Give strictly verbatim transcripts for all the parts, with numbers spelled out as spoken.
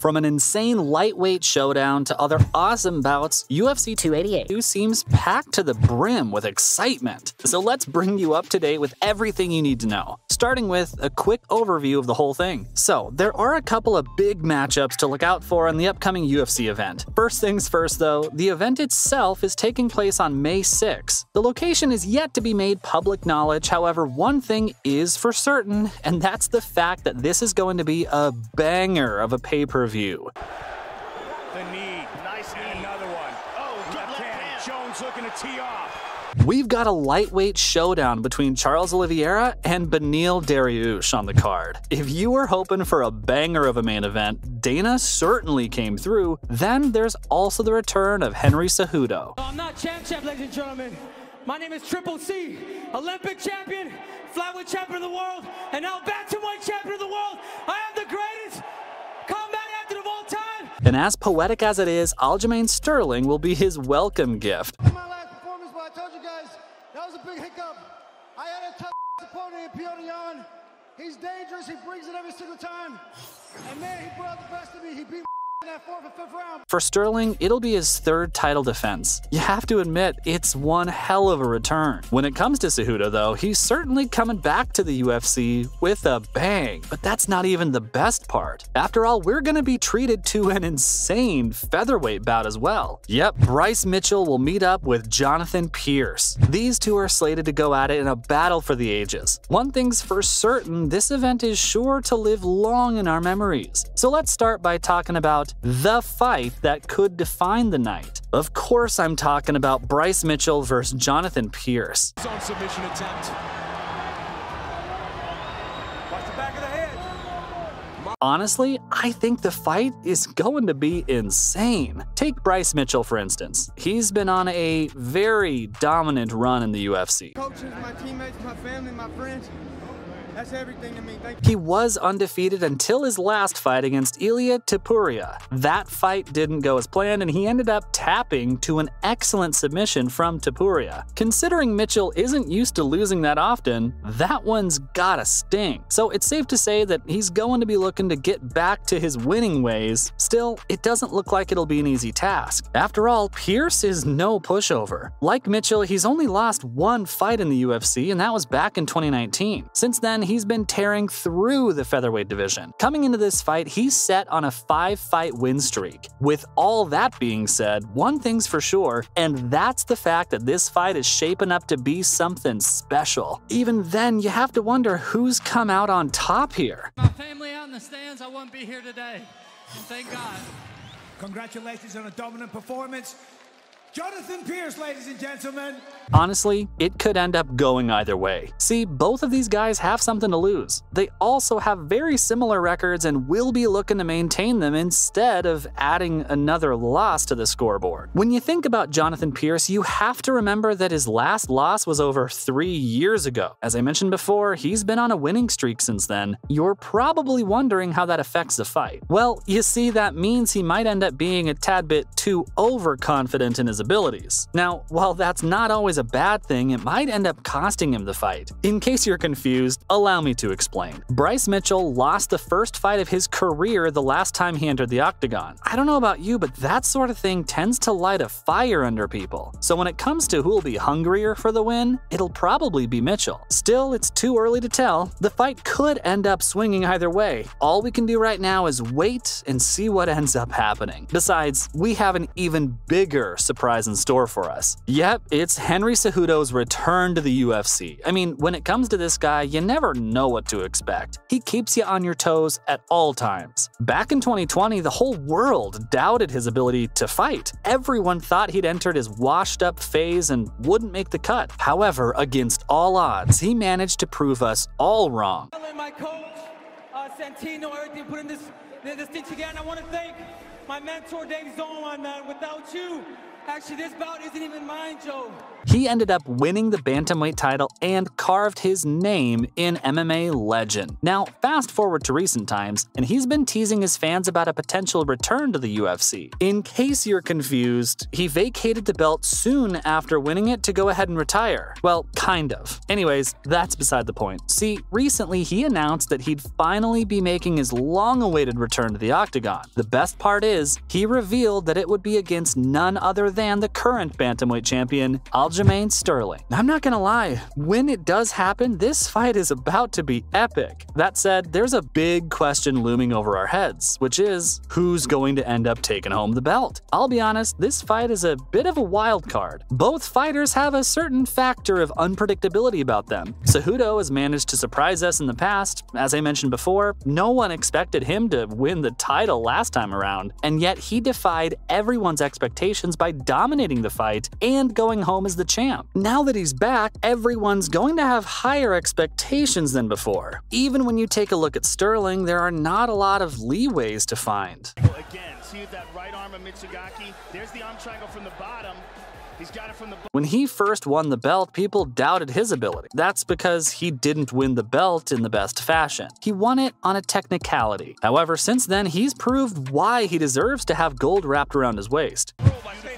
From an insane lightweight showdown to other awesome bouts, U F C two eighty-eight seems packed to the brim with excitement. So let's bring you up to date with everything you need to know, starting with a quick overview of the whole thing. So there are a couple of big matchups to look out for in the upcoming U F C event. First things first though, the event itself is taking place on May sixth. The location is yet to be made public knowledge, however one thing is for certain, and that's the fact that this is going to be a banger of a pay-per-view. The knee, nice knee, another one. Oh, left hand, Jones looking to tee off. We've got a lightweight showdown between Charles Oliveira and Benil Dariush on the card. If you were hoping for a banger of a main event, Dana certainly came through. Then there's also the return of Henry Cejudo. I'm not champ champ, ladies and gentlemen. My name is Triple C, Olympic champion, flyweight champion of the world, and now bantamweight champion of the world. I am the greatest combat athlete of all time. And as poetic as it is, Aljamain Sterling will be his welcome gift. I had a tough opponent in Peter Yan. He's dangerous, he brings it every single time. And man, he brought the best of me. He beat in that fourth and fifth round. For Sterling, it'll be his third title defense. You have to admit, it's one hell of a return. When it comes to Cejudo, though, he's certainly coming back to the U F C with a bang. But that's not even the best part. After all, we're going to be treated to an insane featherweight bout as well. Yep, Bryce Mitchell will meet up with Jonathan Pierce. These two are slated to go at it in a battle for the ages. One thing's for certain, this event is sure to live long in our memories. So let's start by talking about the fight that could define the night. Of course, I'm talking about Bryce Mitchell versus Jonathan Pierce. On submission attempt. Watch the back of the head. Honestly, I think the fight is going to be insane. Take Bryce Mitchell, for instance. He's been on a very dominant run in the U F C. Coaches, my teammates, my family, my friends. That's everything to me. Thank you. He was undefeated until his last fight against Ilia Topuria. That fight didn't go as planned, and he ended up tapping to an excellent submission from Topuria. Considering Mitchell isn't used to losing that often, that one's gotta sting. So it's safe to say that he's going to be looking to get back to his winning ways. Still, it doesn't look like it'll be an easy task. After all, Pierce is no pushover. Like Mitchell, he's only lost one fight in the U F C, and that was back in twenty nineteen. Since then, he's been tearing through the featherweight division. Coming into this fight, he's set on a five-fight win streak. With all that being said, one thing's for sure, and that's the fact that this fight is shaping up to be something special. Even then, you have to wonder who's come out on top here. My family out in the stands, I wouldn't be here today. And thank God. Congratulations on a dominant performance. Jonathan Pierce, ladies and gentlemen. Honestly, it could end up going either way. See, both of these guys have something to lose. They also have very similar records and will be looking to maintain them instead of adding another loss to the scoreboard. When you think about Jonathan Pierce, you have to remember that his last loss was over three years ago. As I mentioned before, he's been on a winning streak since then. You're probably wondering how that affects the fight. Well, you see, that means he might end up being a tad bit too overconfident in his abilities. Now, while that's not always a bad thing, it might end up costing him the fight. In case you're confused, allow me to explain. Bryce Mitchell lost the first fight of his career the last time he entered the octagon. I don't know about you, but that sort of thing tends to light a fire under people. So when it comes to who'll be hungrier for the win, it'll probably be Mitchell. Still, it's too early to tell. The fight could end up swinging either way. All we can do right now is wait and see what ends up happening. Besides, we have an even bigger surprise in store for us. Yep, it's Henry Cejudo's return to the U F C. I mean, when it comes to this guy, you never know what to expect. He keeps you on your toes at all times. Back in twenty twenty, the whole world doubted his ability to fight. Everyone thought he'd entered his washed-up phase and wouldn't make the cut. However, against all odds, he managed to prove us all wrong. My coach, uh, Santino, everything put in this, this thing together. And I want to thank my mentor, Dave Zollman, man. Without you, Actually, this bout isn't even mine, Joe. He ended up winning the bantamweight title and carved his name in M M A legend. Now, fast forward to recent times, and he's been teasing his fans about a potential return to the U F C. In case you're confused, he vacated the belt soon after winning it to go ahead and retire. Well, kind of. Anyways, that's beside the point. See, recently he announced that he'd finally be making his long-awaited return to the octagon. The best part is, he revealed that it would be against none other than the current bantamweight champion, Aljamain Sterling. I'm not gonna lie, when it does happen, this fight is about to be epic. That said, there's a big question looming over our heads, which is, who's going to end up taking home the belt? I'll be honest, this fight is a bit of a wild card. Both fighters have a certain factor of unpredictability about them. Cejudo has managed to surprise us in the past. As I mentioned before, no one expected him to win the title last time around, and yet he defied everyone's expectations by dominating the fight and going home as the champ. Now that he's back, everyone's going to have higher expectations than before. Even when you take a look at Sterling, there are not a lot of leeways to find. Again, see that right arm of Mitsugaki? There's the arm triangle from the bottom. He's got it from the when he first won the belt, people doubted his ability. That's because he didn't win the belt in the best fashion. He won it on a technicality. However, since then, he's proved why he deserves to have gold wrapped around his waist. Oh, my favorite.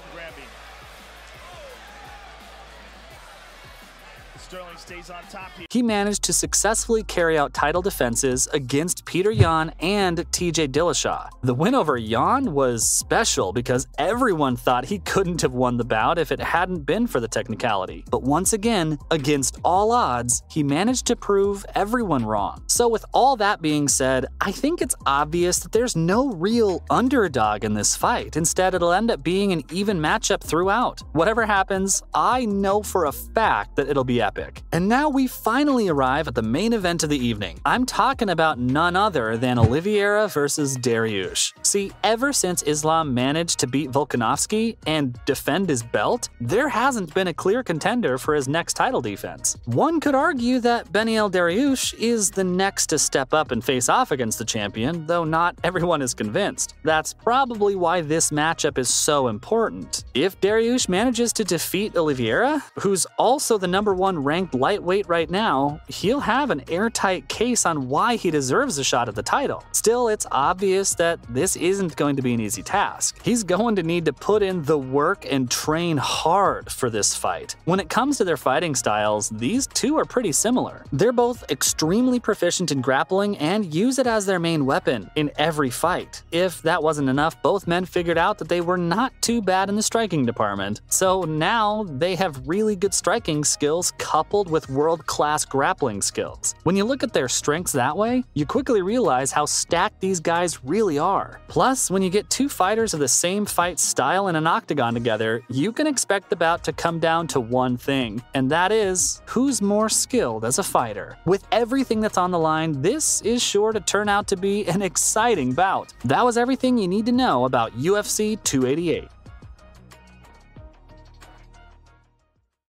Sterling stays on top here. He managed to successfully carry out title defenses against Peter Yan and T J Dillashaw. The win over Yan was special because everyone thought he couldn't have won the bout if it hadn't been for the technicality. But once again, against all odds, he managed to prove everyone wrong. So with all that being said, I think it's obvious that there's no real underdog in this fight. Instead, it'll end up being an even matchup throughout. Whatever happens, I know for a fact that it'll be epic. And now we finally arrive at the main event of the evening. I'm talking about none other than Oliveira versus Dariush. See, ever since Islam managed to beat Volkanovski and defend his belt, there hasn't been a clear contender for his next title defense. One could argue that Benil Dariush is the next to step up and face off against the champion, though not everyone is convinced. That's probably why this matchup is so important. If Dariush manages to defeat Oliveira, who's also the number one ranked lightweight right now, he'll have an airtight case on why he deserves a shot at the title. Still, it's obvious that this isn't going to be an easy task. He's going to need to put in the work and train hard for this fight. When it comes to their fighting styles, these two are pretty similar. They're both extremely proficient in grappling and use it as their main weapon in every fight. If that wasn't enough, both men figured out that they were not too bad in the striking department, so now they have really good striking skills coupled with world-class grappling skills. When you look at their strengths that way, you quickly realize how stacked these guys really are. Plus, when you get two fighters of the same fight style in an octagon together, you can expect the bout to come down to one thing, and that is, who's more skilled as a fighter? With everything that's on the line, this is sure to turn out to be an exciting bout. That was everything you need to know about U F C two eighty-eight.